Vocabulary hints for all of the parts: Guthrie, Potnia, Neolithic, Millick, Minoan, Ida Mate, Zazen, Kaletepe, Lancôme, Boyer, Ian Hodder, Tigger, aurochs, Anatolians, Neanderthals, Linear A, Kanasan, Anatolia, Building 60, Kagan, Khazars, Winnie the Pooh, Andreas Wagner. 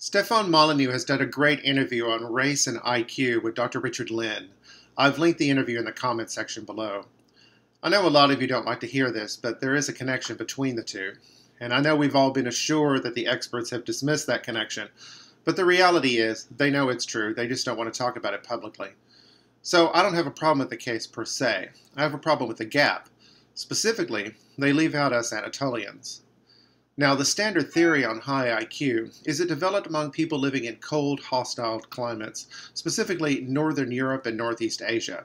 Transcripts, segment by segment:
Stefan Molyneux has done a great interview on race and IQ with Dr. Richard Lynn. I've linked the interview in the comments section below. I know a lot of you don't like to hear this, but there is a connection between the two. And I know we've all been assured that the experts have dismissed that connection, but the reality is they know it's true, they just don't want to talk about it publicly. So I don't have a problem with the case per se, I have a problem with the gap. Specifically, they leave out us Anatolians. Now the standard theory on high IQ is it developed among people living in cold, hostile climates, specifically Northern Europe and Northeast Asia.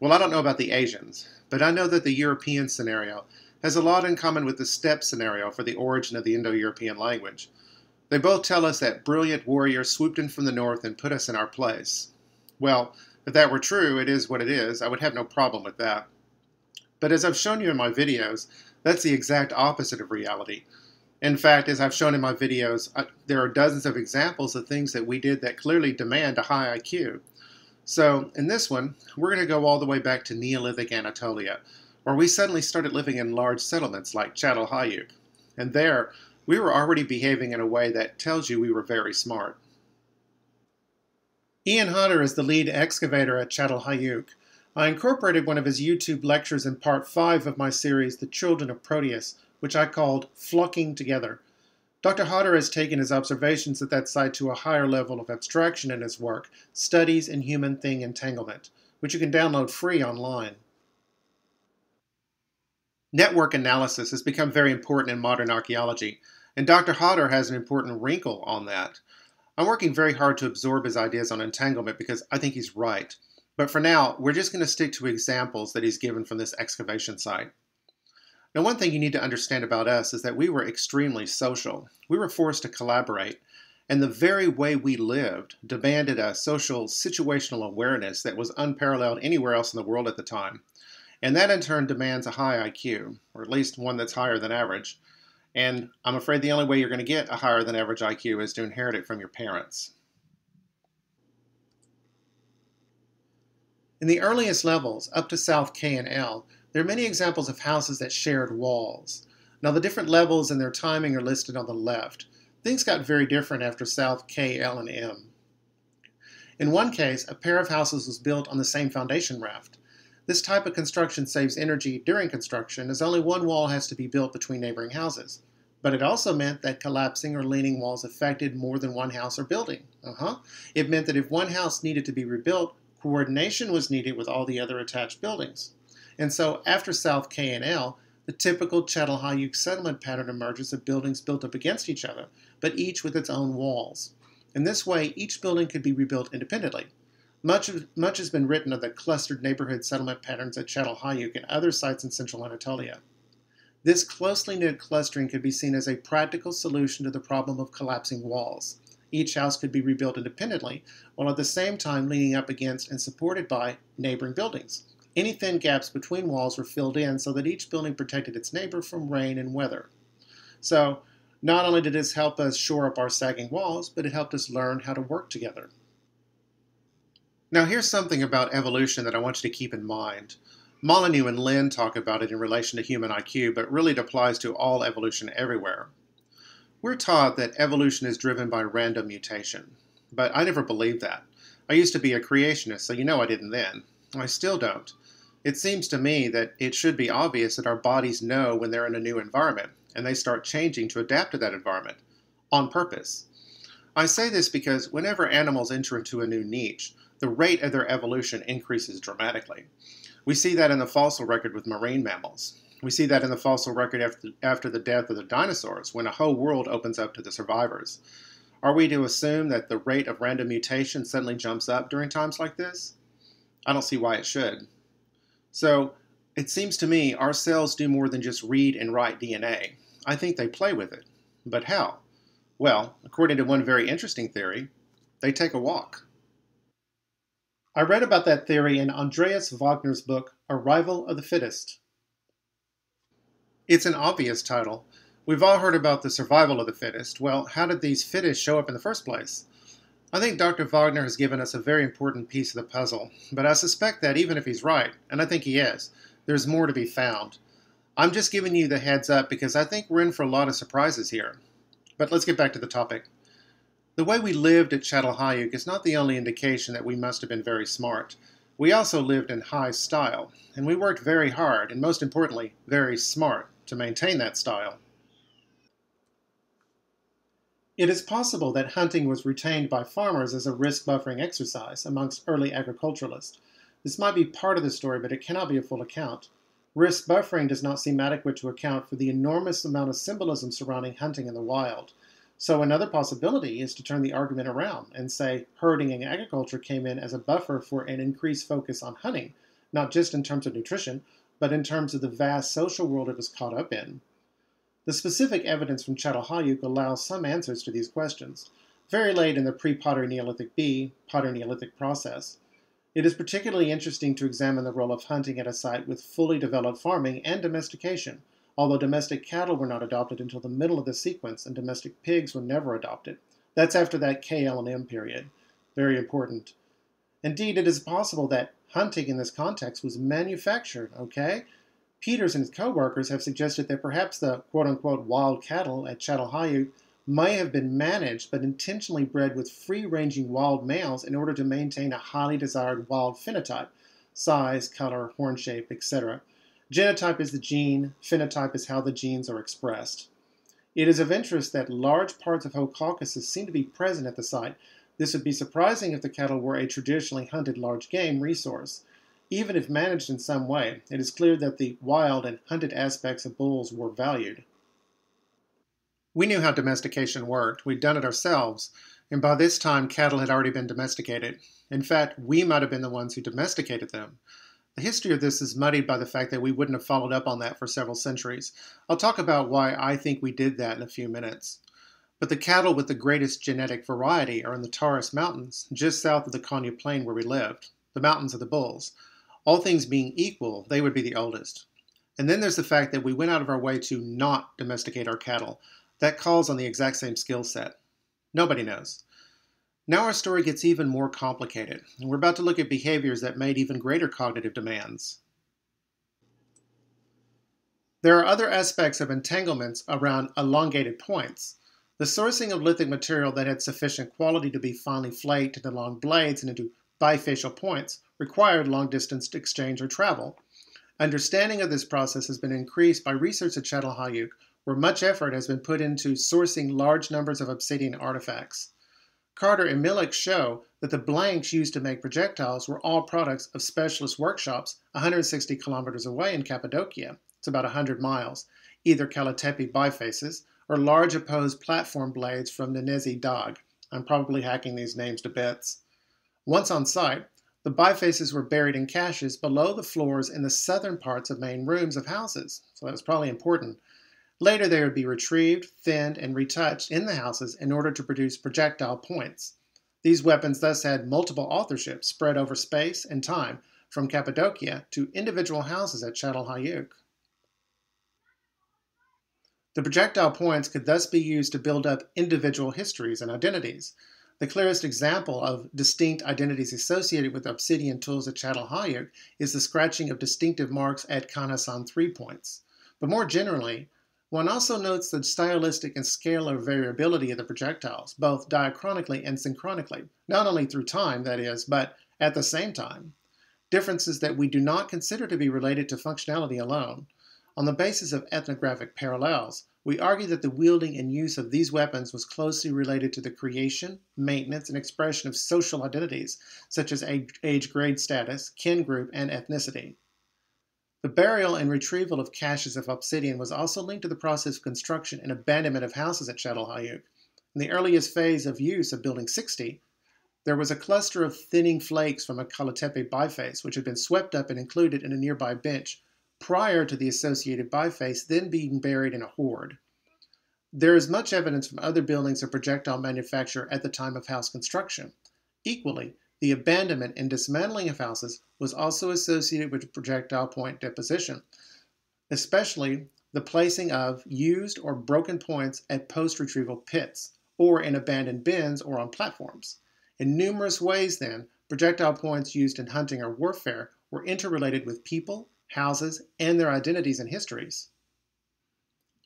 Well, I don't know about the Asians, but I know that the European scenario has a lot in common with the steppe scenario for the origin of the Indo-European language. They both tell us that brilliant warriors swooped in from the north and put us in our place. Well, if that were true, it is what it is, I would have no problem with that. But as I've shown you in my videos, that's the exact opposite of reality. In fact, as I've shown in my videos, there are dozens of examples of things that we did that clearly demand a high IQ. So, in this one, we're going to go all the way back to Neolithic Anatolia, where we suddenly started living in large settlements like Çatalhöyük. And there, we were already behaving in a way that tells you we were very smart. Ian Hodder is the lead excavator at Çatalhöyük. I incorporated one of his YouTube lectures in Part 5 of my series, The Children of Proteus, which I called Flocking Together. Dr. Hodder has taken his observations at that site to a higher level of abstraction in his work, Studies in Human Thing Entanglement, which you can download free online. Network analysis has become very important in modern archaeology, and Dr. Hodder has an important wrinkle on that. I'm working very hard to absorb his ideas on entanglement because I think he's right. But for now, we're just going to stick to examples that he's given from this excavation site. Now, one thing you need to understand about us is that we were extremely social. We were forced to collaborate, and the very way we lived demanded a social situational awareness that was unparalleled anywhere else in the world at the time. And that in turn demands a high IQ, or at least one that's higher than average. And I'm afraid the only way you're going to get a higher than average IQ is to inherit it from your parents. In the earliest levels, up to South K and L, there are many examples of houses that shared walls. Now the different levels and their timing are listed on the left. Things got very different after South K, L, and M. In one case, a pair of houses was built on the same foundation raft. This type of construction saves energy during construction, as only one wall has to be built between neighboring houses. But it also meant that collapsing or leaning walls affected more than one house or building. It meant that if one house needed to be rebuilt, coordination was needed with all the other attached buildings. And so, after South K and L, the typical Çatalhöyük settlement pattern emerges of buildings built up against each other, but each with its own walls. In this way, each building could be rebuilt independently. Much has been written of the clustered neighborhood settlement patterns at Çatalhöyük and other sites in central Anatolia. This closely knit clustering could be seen as a practical solution to the problem of collapsing walls. Each house could be rebuilt independently, while at the same time leaning up against and supported by neighboring buildings. Any thin gaps between walls were filled in so that each building protected its neighbor from rain and weather. So, not only did this help us shore up our sagging walls, but it helped us learn how to work together. Now here's something about evolution that I want you to keep in mind. Molyneux and Lynn talk about it in relation to human IQ, but really it applies to all evolution everywhere. We're taught that evolution is driven by random mutation, but I never believed that. I used to be a creationist, so you know I didn't then. I still don't. It seems to me that it should be obvious that our bodies know when they're in a new environment, and they start changing to adapt to that environment, on purpose. I say this because whenever animals enter into a new niche, the rate of their evolution increases dramatically. We see that in the fossil record with marine mammals. We see that in the fossil record after the death of the dinosaurs, when a whole world opens up to the survivors. Are we to assume that the rate of random mutation suddenly jumps up during times like this? I don't see why it should. So, it seems to me our cells do more than just read and write DNA. I think they play with it. But how? Well, according to one very interesting theory, they take a walk. I read about that theory in Andreas Wagner's book, Arrival of the Fittest. It's an obvious title. We've all heard about the survival of the fittest. Well, how did these fittest show up in the first place? I think Dr. Wagner has given us a very important piece of the puzzle, but I suspect that even if he's right, and I think he is, there's more to be found. I'm just giving you the heads up because I think we're in for a lot of surprises here. But let's get back to the topic. The way we lived at Çatalhöyük is not the only indication that we must have been very smart. We also lived in high style, and we worked very hard, and most importantly, very smart, to maintain that style. It is possible that hunting was retained by farmers as a risk-buffering exercise amongst early agriculturalists. This might be part of the story, but it cannot be a full account. Risk buffering does not seem adequate to account for the enormous amount of symbolism surrounding hunting in the wild. So another possibility is to turn the argument around and say herding and agriculture came in as a buffer for an increased focus on hunting, not just in terms of nutrition, but in terms of the vast social world it was caught up in. The specific evidence from Çatalhöyük allows some answers to these questions, very late in the pre-Pottery Neolithic B, Pottery Neolithic process. It is particularly interesting to examine the role of hunting at a site with fully developed farming and domestication, although domestic cattle were not adopted until the middle of the sequence and domestic pigs were never adopted. That's after that KL&M period. Very important. Indeed, it is possible that hunting in this context was manufactured, okay? Peters and his co-workers have suggested that perhaps the quote-unquote wild cattle at Çatalhöyük may have been managed but intentionally bred with free-ranging wild males in order to maintain a highly desired wild phenotype, size, color, horn shape, etc. Genotype is the gene, phenotype is how the genes are expressed. It is of interest that large parts of Whole Caucasus seem to be present at the site. This would be surprising if the cattle were a traditionally hunted large game resource. Even if managed in some way, it is clear that the wild and hunted aspects of bulls were valued. We knew how domestication worked. We'd done it ourselves, and by this time cattle had already been domesticated. In fact, we might have been the ones who domesticated them. The history of this is muddied by the fact that we wouldn't have followed up on that for several centuries. I'll talk about why I think we did that in a few minutes. But the cattle with the greatest genetic variety are in the Taurus Mountains, just south of the Konya Plain where we lived, the Mountains of the Bulls. All things being equal, they would be the oldest. And then there's the fact that we went out of our way to not domesticate our cattle. That calls on the exact same skill set. Nobody knows. Now our story gets even more complicated, and we're about to look at behaviors that made even greater cognitive demands. There are other aspects of entanglements around elongated points. The sourcing of lithic material that had sufficient quality to be finely flaked into long blades and into bifacial points required long-distance exchange or travel. Understanding of this process has been increased by research at Çatalhöyük, where much effort has been put into sourcing large numbers of obsidian artifacts. Carter and Millick show that the blanks used to make projectiles were all products of specialist workshops 160 kilometers away in Cappadocia, it's about 100 miles, either Kaletepe bifaces or large opposed platform blades from Nenezi Dağ. I'm probably hacking these names to bits. Once on site, the bifaces were buried in caches below the floors in the southern parts of main rooms of houses, so that was probably important. Later, they would be retrieved, thinned, and retouched in the houses in order to produce projectile points. These weapons thus had multiple authorships spread over space and time, from Cappadocia to individual houses at Çatalhöyük. The projectile points could thus be used to build up individual histories and identities. The clearest example of distinct identities associated with obsidian tools at Çatalhöyük is the scratching of distinctive marks at Kanasan 3 points. But more generally, one also notes the stylistic and scalar variability of the projectiles, both diachronically and synchronically, not only through time, that is, but at the same time. Differences that we do not consider to be related to functionality alone. On the basis of ethnographic parallels, we argue that the wielding and use of these weapons was closely related to the creation, maintenance, and expression of social identities, such as age, grade status, kin group, and ethnicity. The burial and retrieval of caches of obsidian was also linked to the process of construction and abandonment of houses at Çatalhöyük. In the earliest phase of use of Building 60, there was a cluster of thinning flakes from a Kaletepe biface, which had been swept up and included in a nearby bench, prior to the associated biface then being buried in a hoard. There is much evidence from other buildings of projectile manufacture at the time of house construction. Equally, the abandonment and dismantling of houses was also associated with projectile point deposition, especially the placing of used or broken points at post-retrieval pits, or in abandoned bins or on platforms. In numerous ways, then, projectile points used in hunting or warfare were interrelated with people, houses, and their identities and histories.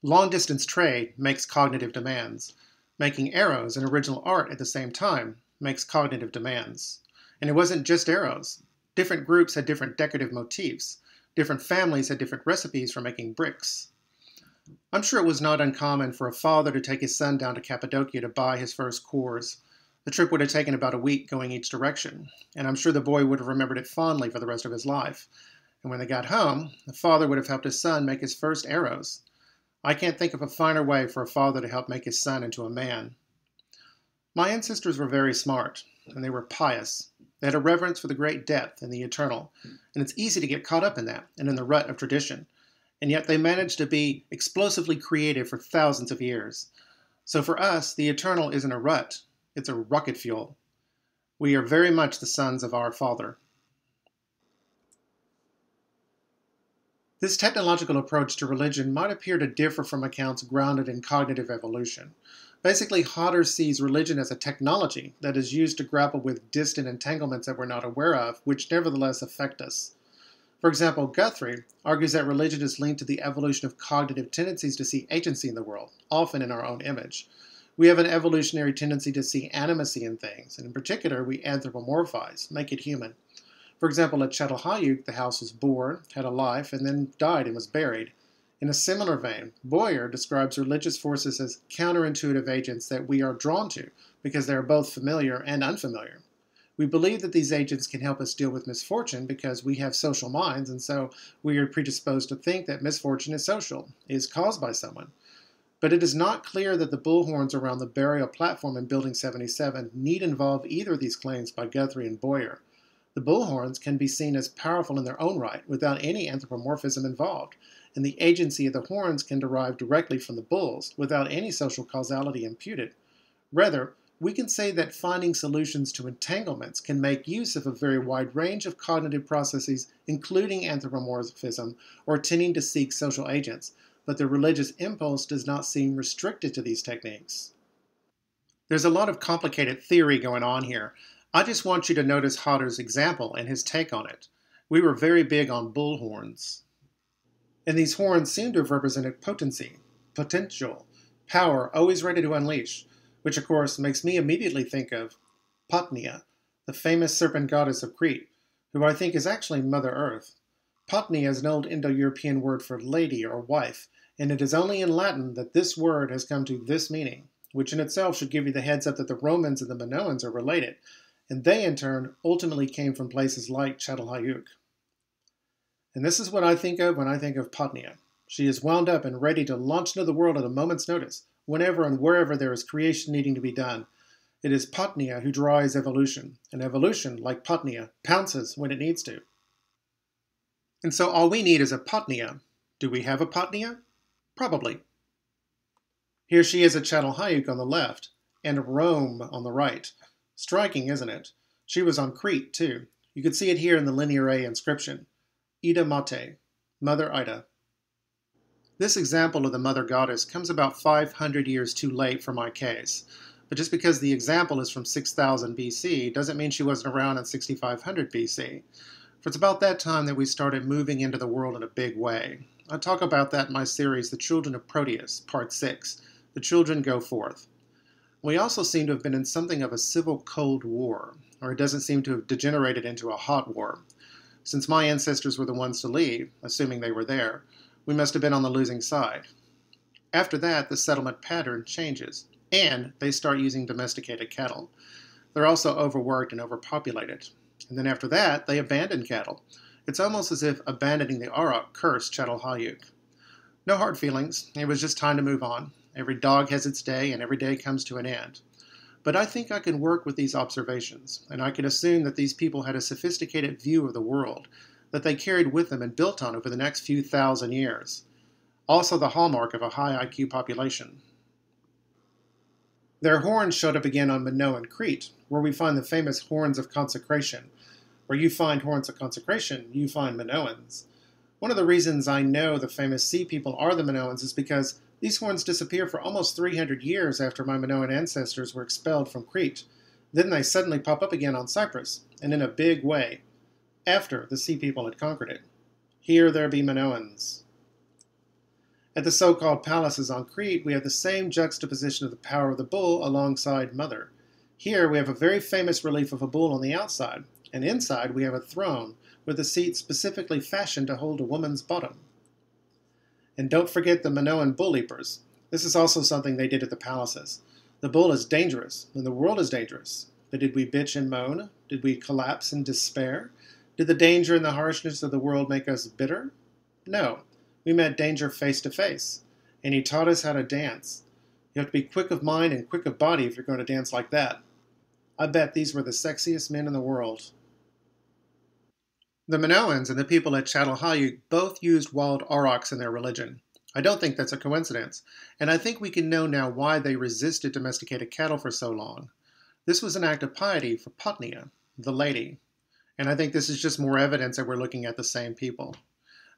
Long-distance trade makes cognitive demands. Making arrows and original art at the same time makes cognitive demands. And it wasn't just arrows. Different groups had different decorative motifs. Different families had different recipes for making bricks. I'm sure it was not uncommon for a father to take his son down to Cappadocia to buy his first cores. The trip would have taken about a week going each direction, and I'm sure the boy would have remembered it fondly for the rest of his life. And when they got home, the father would have helped his son make his first arrows. I can't think of a finer way for a father to help make his son into a man. My ancestors were very smart, and they were pious. They had a reverence for the great depth and the eternal, and it's easy to get caught up in that and in the rut of tradition. And yet they managed to be explosively creative for thousands of years. So for us, the eternal isn't a rut, it's a rocket fuel. We are very much the sons of our Father. This technological approach to religion might appear to differ from accounts grounded in cognitive evolution. Basically, Hodder sees religion as a technology that is used to grapple with distant entanglements that we're not aware of, which nevertheless affect us. For example, Guthrie argues that religion is linked to the evolution of cognitive tendencies to see agency in the world, often in our own image. We have an evolutionary tendency to see animacy in things, and in particular, we anthropomorphize, make it human. For example, at Çatalhöyük, the house was born, had a life, and then died and was buried. In a similar vein, Boyer describes religious forces as counterintuitive agents that we are drawn to because they are both familiar and unfamiliar. We believe that these agents can help us deal with misfortune because we have social minds, and so we are predisposed to think that misfortune is social, is caused by someone. But it is not clear that the bullhorns around the burial platform in Building 77 need involve either of these claims by Guthrie and Boyer. The bullhorns can be seen as powerful in their own right without any anthropomorphism involved, and the agency of the horns can derive directly from the bulls without any social causality imputed. Rather, we can say that finding solutions to entanglements can make use of a very wide range of cognitive processes, including anthropomorphism or tending to seek social agents, but the religious impulse does not seem restricted to these techniques. There's a lot of complicated theory going on here. I just want you to notice Hodder's example and his take on it. We were very big on bull horns. And these horns seem to have represented potency, potential, power always ready to unleash, which of course makes me immediately think of Potnia, the famous serpent goddess of Crete, who I think is actually Mother Earth. Potnia is an old Indo-European word for lady or wife, and it is only in Latin that this word has come to this meaning, which in itself should give you the heads up that the Romans and the Minoans are related, and they in turn ultimately came from places like Çatalhöyük. And this is what I think of when I think of Potnia. She is wound up and ready to launch into the world at a moment's notice, whenever and wherever there is creation needing to be done. It is Potnia who drives evolution, and evolution, like Potnia, pounces when it needs to. And so all we need is a Potnia. Do we have a Potnia? Probably. Here she is at Çatalhöyük on the left, and Rome on the right. Striking, isn't it? She was on Crete, too. You can see it here in the Linear A inscription. Ida Mate, Mother Ida. This example of the mother goddess comes about 500 years too late for my case, but just because the example is from 6000 BC doesn't mean she wasn't around in 6500 BC, for it's about that time that we started moving into the world in a big way. I talk about that in my series The Children of Proteus, Part 6, The Children Go Forth. We also seem to have been in something of a civil cold war, or it doesn't seem to have degenerated into a hot war. Since my ancestors were the ones to leave, assuming they were there, we must have been on the losing side. After that, the settlement pattern changes, and they start using domesticated cattle. They're also overworked and overpopulated. And then after that, they abandon cattle. It's almost as if abandoning the Auroch cursed Çatalhöyük. No hard feelings. It was just time to move on. Every dog has its day, and every day comes to an end. But I think I can work with these observations, and I can assume that these people had a sophisticated view of the world that they carried with them and built on over the next few thousand years. Also the hallmark of a high IQ population. Their horns showed up again on Minoan Crete, where we find the famous horns of consecration. Where you find horns of consecration, you find Minoans. One of the reasons I know the famous sea people are the Minoans is because these horns disappear for almost 300 years after my Minoan ancestors were expelled from Crete. Then they suddenly pop up again on Cyprus, and in a big way, after the sea people had conquered it. Here there be Minoans. At the so-called palaces on Crete, we have the same juxtaposition of the power of the bull alongside mother. Here, we have a very famous relief of a bull on the outside, and inside we have a throne with a seat specifically fashioned to hold a woman's bottom. And don't forget the Minoan bull leapers. This is also something they did at the palaces. The bull is dangerous, and the world is dangerous. But did we bitch and moan? Did we collapse in despair? Did the danger and the harshness of the world make us bitter? No. We met danger face to face, and he taught us how to dance. You have to be quick of mind and quick of body if you're going to dance like that. I bet these were the sexiest men in the world. The Minoans and the people at Çatalhöyük both used wild aurochs in their religion. I don't think that's a coincidence, and I think we can know now why they resisted domesticated cattle for so long. This was an act of piety for Potnia, the lady, and I think this is just more evidence that we're looking at the same people.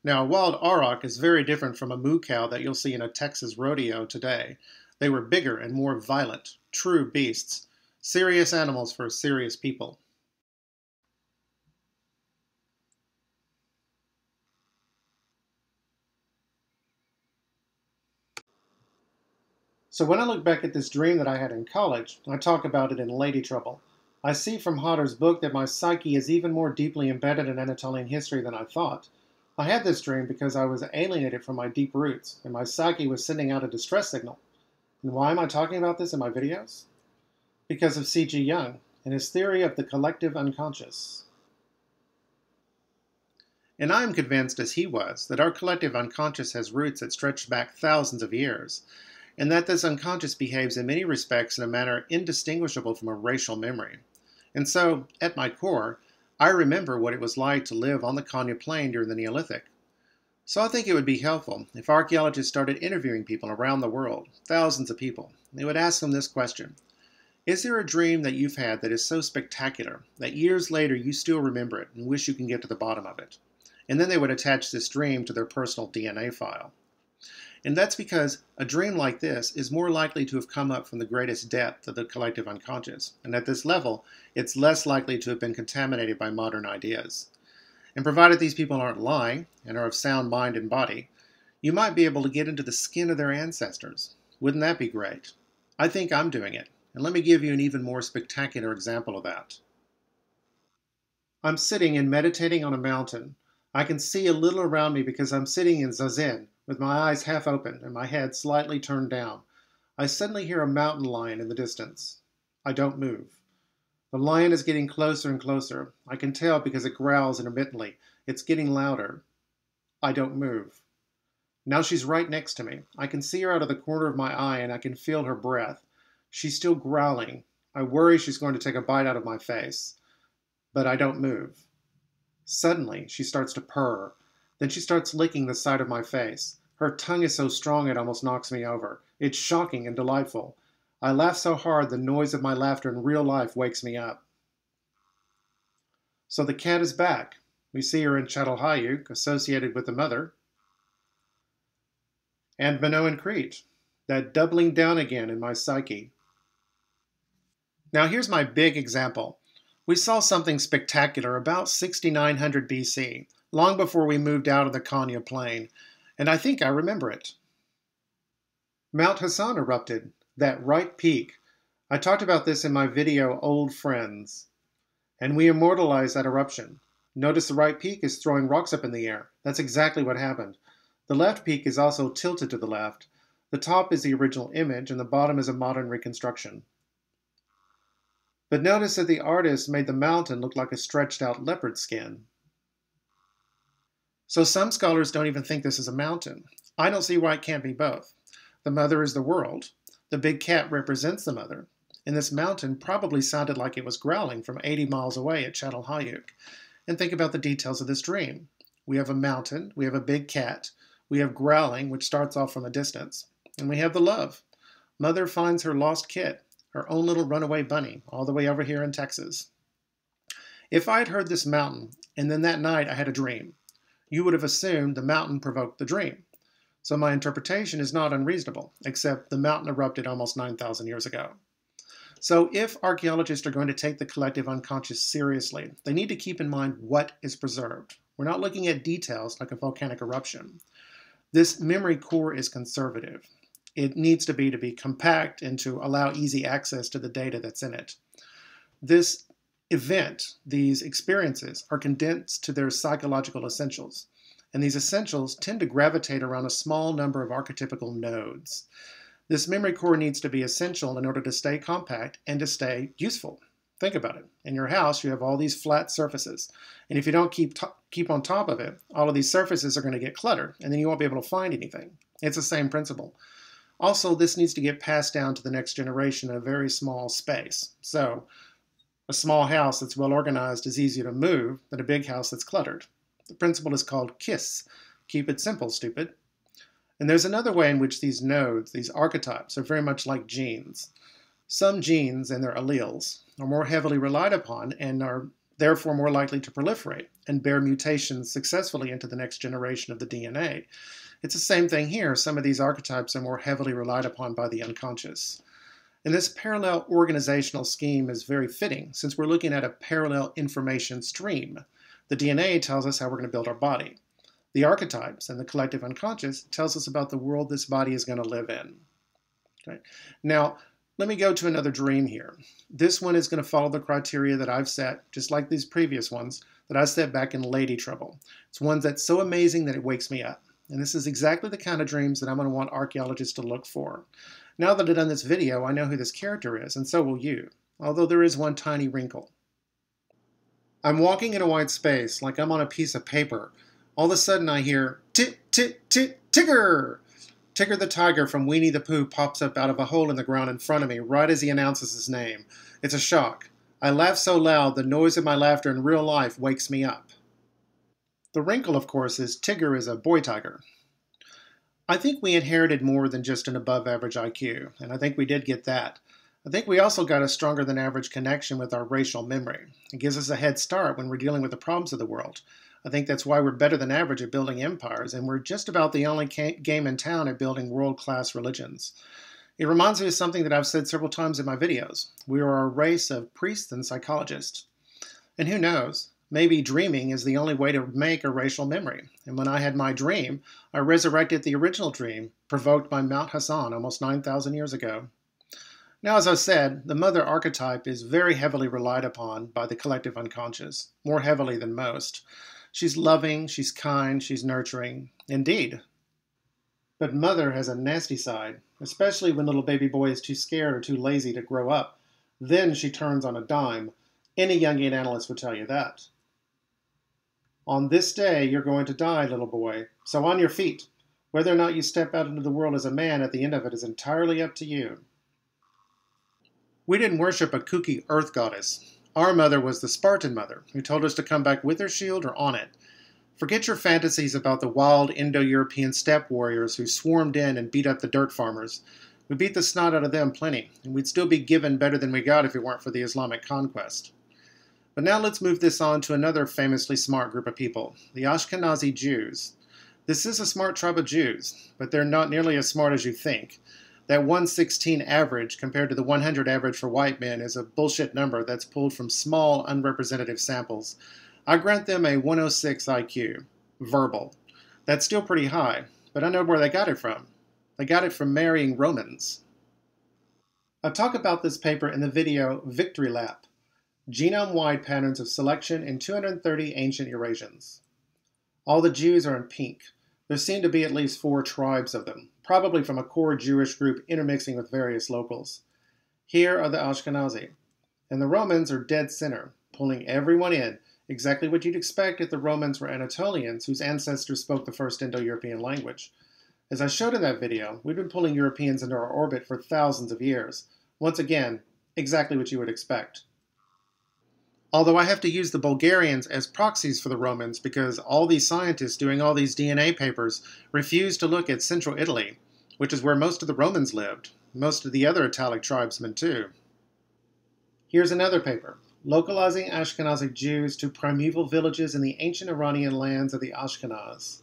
Now, a wild auroch is very different from a moo cow that you'll see in a Texas rodeo today. They were bigger and more violent, true beasts, serious animals for serious people. So when I look back at this dream that I had in college, I talk about it in Lady Trouble. I see from Hodder's book that my psyche is even more deeply embedded in Anatolian history than I thought. I had this dream because I was alienated from my deep roots, and my psyche was sending out a distress signal. And why am I talking about this in my videos? Because of C.G. Jung and his theory of the collective unconscious. And I am convinced, as he was, that our collective unconscious has roots that stretch back thousands of years, and that this unconscious behaves in many respects in a manner indistinguishable from a racial memory. And so, at my core, I remember what it was like to live on the Konya Plain during the Neolithic. So I think it would be helpful if archaeologists started interviewing people around the world, thousands of people. They would ask them this question: is there a dream that you've had that is so spectacular that years later you still remember it and wish you can get to the bottom of it? And then they would attach this dream to their personal DNA file. And that's because a dream like this is more likely to have come up from the greatest depth of the collective unconscious, and at this level, it's less likely to have been contaminated by modern ideas. And provided these people aren't lying, and are of sound mind and body, you might be able to get into the skin of their ancestors. Wouldn't that be great? I think I'm doing it, and let me give you an even more spectacular example of that. I'm sitting and meditating on a mountain. I can see a little around me because I'm sitting in Zazen, with my eyes half open and my head slightly turned down. I suddenly hear a mountain lion in the distance. I don't move. The lion is getting closer and closer. I can tell because it growls intermittently. It's getting louder. I don't move. Now she's right next to me. I can see her out of the corner of my eye and I can feel her breath. She's still growling. I worry she's going to take a bite out of my face. But I don't move. Suddenly, she starts to purr. Then she starts licking the side of my face. Her tongue is so strong it almost knocks me over. It's shocking and delightful. I laugh so hard the noise of my laughter in real life wakes me up. So the cat is back. We see her in Çatalhöyük, associated with the mother. And Minoan Crete. That doubling down again in my psyche. Now here's my big example. We saw something spectacular about 6900 BC, long before we moved out of the Konya Plain. And I think I remember it. Mount Hassan erupted, that right peak. I talked about this in my video, Old Friends. And we immortalized that eruption. Notice the right peak is throwing rocks up in the air. That's exactly what happened. The left peak is also tilted to the left. The top is the original image, and the bottom is a modern reconstruction. But notice that the artist made the mountain look like a stretched out leopard skin. So some scholars don't even think this is a mountain. I don't see why it can't be both. The mother is the world. The big cat represents the mother. And this mountain probably sounded like it was growling from 80 miles away at Çatalhöyük. And think about the details of this dream. We have a mountain, we have a big cat, we have growling, which starts off from a distance. And we have the love. Mother finds her lost kit, her own little runaway bunny, all the way over here in Texas. If I had heard this mountain, and then that night I had a dream, you would have assumed the mountain provoked the dream. So my interpretation is not unreasonable, except the mountain erupted almost 9,000 years ago. So if archaeologists are going to take the collective unconscious seriously, they need to keep in mind what is preserved. We're not looking at details like a volcanic eruption. This memory core is conservative. It needs to be compact and to allow easy access to the data that's in it. This event, these experiences, are condensed to their psychological essentials, and these essentials tend to gravitate around a small number of archetypical nodes. This memory core needs to be essential in order to stay compact and to stay useful. Think about it. In your house, you have all these flat surfaces, and if you don't keep on top of it, all of these surfaces are going to get cluttered, and then you won't be able to find anything. It's the same principle. Also, this needs to get passed down to the next generation in a very small space. So, a small house that's well organized is easier to move than a big house that's cluttered. The principle is called KISS. Keep it simple, stupid. And there's another way in which these nodes, these archetypes, are very much like genes. Some genes and their alleles are more heavily relied upon and are therefore more likely to proliferate and bear mutations successfully into the next generation of the DNA. It's the same thing here. Some of these archetypes are more heavily relied upon by the unconscious. And this parallel organizational scheme is very fitting since we're looking at a parallel information stream. The DNA tells us how we're going to build our body. The archetypes and the collective unconscious tells us about the world this body is going to live in. Okay. Now, let me go to another dream here. This one is going to follow the criteria that I've set, just like these previous ones, that I set back in Lady Trouble. It's one that's so amazing that it wakes me up. And this is exactly the kind of dreams that I'm going to want archaeologists to look for. Now that I've done this video, I know who this character is, and so will you, although there is one tiny wrinkle. I'm walking in a wide space, like I'm on a piece of paper. All of a sudden I hear, Tigger! Tigger the tiger from Winnie the Pooh pops up out of a hole in the ground in front of me right as he announces his name. It's a shock. I laugh so loud the noise of my laughter in real life wakes me up. The wrinkle, of course, is Tigger is a boy tiger. I think we inherited more than just an above-average IQ, and I think we did get that. I think we also got a stronger-than-average connection with our racial memory. It gives us a head start when we're dealing with the problems of the world. I think that's why we're better than average at building empires, and we're just about the only game in town at building world-class religions. It reminds me of something that I've said several times in my videos. We are a race of priests and psychologists. And who knows? Maybe dreaming is the only way to make a racial memory. And when I had my dream, I resurrected the original dream, provoked by Mount Hassan almost 9,000 years ago. Now, as I said, the mother archetype is very heavily relied upon by the collective unconscious, more heavily than most. She's loving, she's kind, she's nurturing, indeed. But mother has a nasty side, especially when little baby boy is too scared or too lazy to grow up. Then she turns on a dime. Any Jungian analyst would tell you that. On this day, you're going to die, little boy, so on your feet. Whether or not you step out into the world as a man at the end of it is entirely up to you. We didn't worship a kooky earth goddess. Our mother was the Spartan mother, who told us to come back with her shield or on it. Forget your fantasies about the wild Indo-European steppe warriors who swarmed in and beat up the dirt farmers. We beat the snot out of them plenty, and we'd still be given better than we got if it weren't for the Islamic conquest. But now let's move this on to another famously smart group of people, the Ashkenazi Jews. This is a smart tribe of Jews, but they're not nearly as smart as you think. That 1/16 average compared to the 100 average for white men is a bullshit number that's pulled from small, unrepresentative samples. I grant them a 106 IQ, verbal. That's still pretty high, but I know where they got it from. They got it from marrying Romans. I talk about this paper in the video Victory Lap. Genome-wide patterns of selection in 230 ancient Eurasians. All the Jews are in pink. There seem to be at least 4 tribes of them, probably from a core Jewish group intermixing with various locals. Here are the Ashkenazi, and the Romans are dead center, pulling everyone in, exactly what you'd expect if the Romans were Anatolians whose ancestors spoke the first Indo-European language. As I showed in that video, we've been pulling Europeans into our orbit for thousands of years. Once again, exactly what you would expect. Although I have to use the Bulgarians as proxies for the Romans because all these scientists doing all these DNA papers refuse to look at central Italy, which is where most of the Romans lived, most of the other Italic tribesmen too. Here's another paper, Localizing Ashkenazic Jews to Primeval Villages in the Ancient Iranian Lands of the Ashkenaz.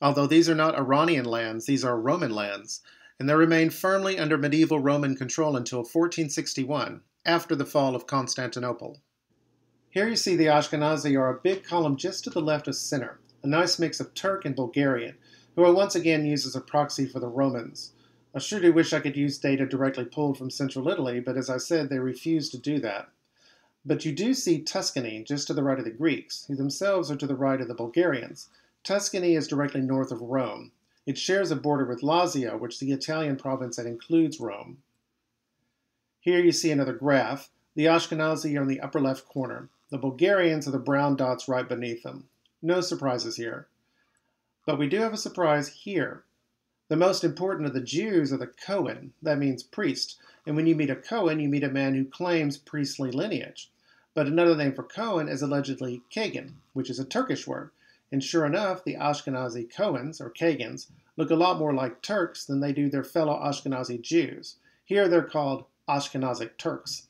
Although these are not Iranian lands, these are Roman lands, and they remained firmly under medieval Roman control until 1461. After the fall of Constantinople. Here you see the Ashkenazi are a big column just to the left of center, a nice mix of Turk and Bulgarian, who are once again used as a proxy for the Romans. I sure do wish I could use data directly pulled from central Italy, but as I said, they refuse to do that. But you do see Tuscany just to the right of the Greeks, who themselves are to the right of the Bulgarians. Tuscany is directly north of Rome. It shares a border with Lazio, which is the Italian province that includes Rome. Here you see another graph. The Ashkenazi are in the upper left corner. The Bulgarians are the brown dots right beneath them. No surprises here. But we do have a surprise here. The most important of the Jews are the Kohen. That means priest. And when you meet a Kohen, you meet a man who claims priestly lineage. But another name for Kohen is allegedly Kagan, which is a Turkish word. And sure enough, the Ashkenazi Kohens, or Kagans, look a lot more like Turks than they do their fellow Ashkenazi Jews. Here they're called Ashkenazic Turks.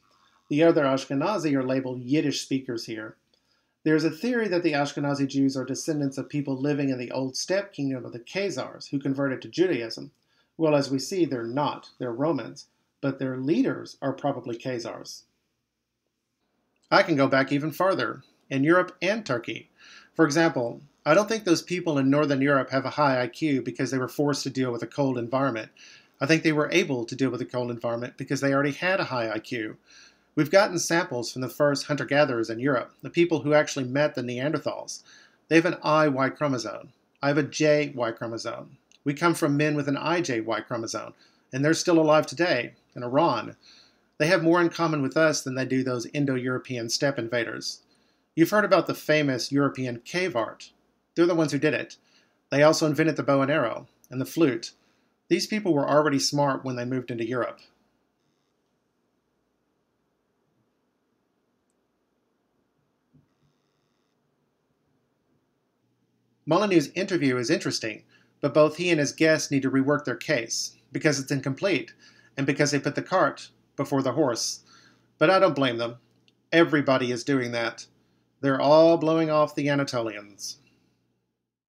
The other Ashkenazi are labeled Yiddish speakers here. There's a theory that the Ashkenazi Jews are descendants of people living in the old steppe kingdom of the Khazars, who converted to Judaism. Well, as we see, they're not. They're Romans. But their leaders are probably Khazars. I can go back even farther, in Europe and Turkey. For example, I don't think those people in Northern Europe have a high IQ because they were forced to deal with a cold environment. I think they were able to deal with a cold environment because they already had a high IQ. We've gotten samples from the first hunter-gatherers in Europe, the people who actually met the Neanderthals. They have an IY chromosome. I have a JY chromosome. We come from men with an IJY chromosome, and they're still alive today, in Iran. They have more in common with us than they do those Indo-European steppe invaders. You've heard about the famous European cave art. They're the ones who did it. They also invented the bow and arrow and the flute. These people were already smart when they moved into Europe. Molyneux's interview is interesting, but both he and his guests need to rework their case, because it's incomplete, and because they put the cart before the horse. But I don't blame them. Everybody is doing that. They're all blowing off the Anatolians.